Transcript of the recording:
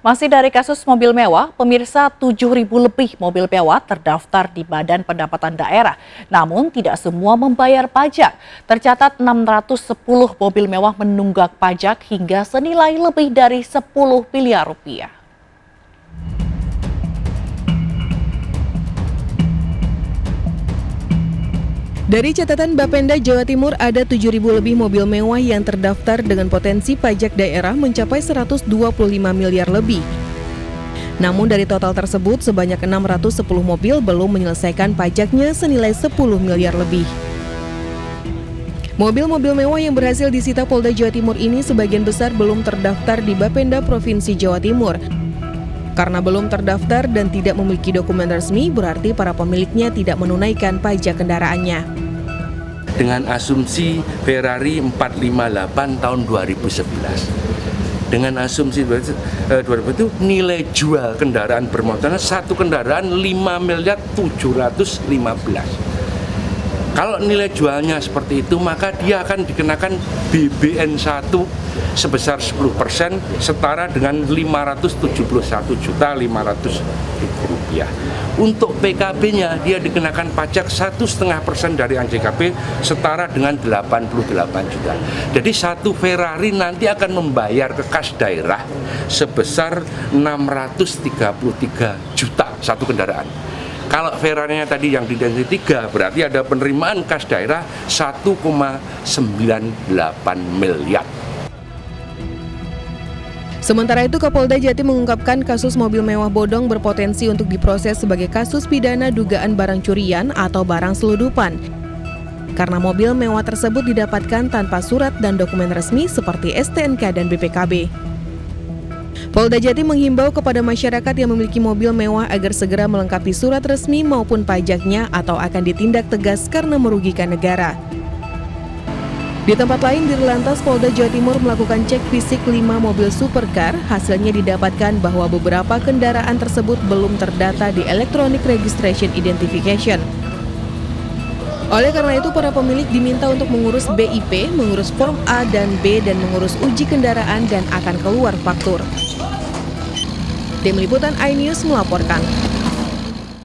Masih dari kasus mobil mewah, pemirsa 7.000 lebih mobil mewah terdaftar di Badan Pendapatan Daerah. Namun tidak semua membayar pajak. Tercatat 610 mobil mewah menunggak pajak hingga senilai lebih dari 10 miliar rupiah. Dari catatan Bapenda Jawa Timur, ada 7.000 lebih mobil mewah yang terdaftar dengan potensi pajak daerah mencapai 125 miliar lebih. Namun dari total tersebut, sebanyak 610 mobil belum menyelesaikan pajaknya senilai 10 miliar lebih. Mobil-mobil mewah yang berhasil disita Polda Jawa Timur ini sebagian besar belum terdaftar di Bapenda Provinsi Jawa Timur. Karena belum terdaftar dan tidak memiliki dokumen resmi, berarti para pemiliknya tidak menunaikan pajak kendaraannya. Dengan asumsi Ferrari 458 tahun 2011. Dengan asumsi 2000 itu nilai jual kendaraan bermotor satu kendaraan 5.715. Kalau nilai jualnya seperti itu, maka dia akan dikenakan BBN 1 sebesar 10% setara dengan 571.500.000 rupiah. Untuk PKB-nya dia dikenakan pajak 1,5% dari ANJKP setara dengan 88 juta. Jadi satu Ferrari nanti akan membayar ke kas daerah sebesar 633 juta satu kendaraan. Kalau Ferrari-nya tadi yang diidentifikasi 3, berarti ada penerimaan kas daerah 1,98 miliar. Sementara itu, Kapolda Jatim mengungkapkan kasus mobil mewah bodong berpotensi untuk diproses sebagai kasus pidana dugaan barang curian atau barang selundupan, karena mobil mewah tersebut didapatkan tanpa surat dan dokumen resmi seperti STNK dan BPKB. Polda Jatim menghimbau kepada masyarakat yang memiliki mobil mewah agar segera melengkapi surat resmi maupun pajaknya atau akan ditindak tegas karena merugikan negara. Di tempat lain, Dir Lantas Polda Jawa Timur melakukan cek fisik 5 mobil supercar. Hasilnya didapatkan bahwa beberapa kendaraan tersebut belum terdata di Electronic Registration Identification. Oleh karena itu, para pemilik diminta untuk mengurus BIP, mengurus Form A dan B, dan mengurus uji kendaraan dan akan keluar faktur. Tim Liputan iNews melaporkan.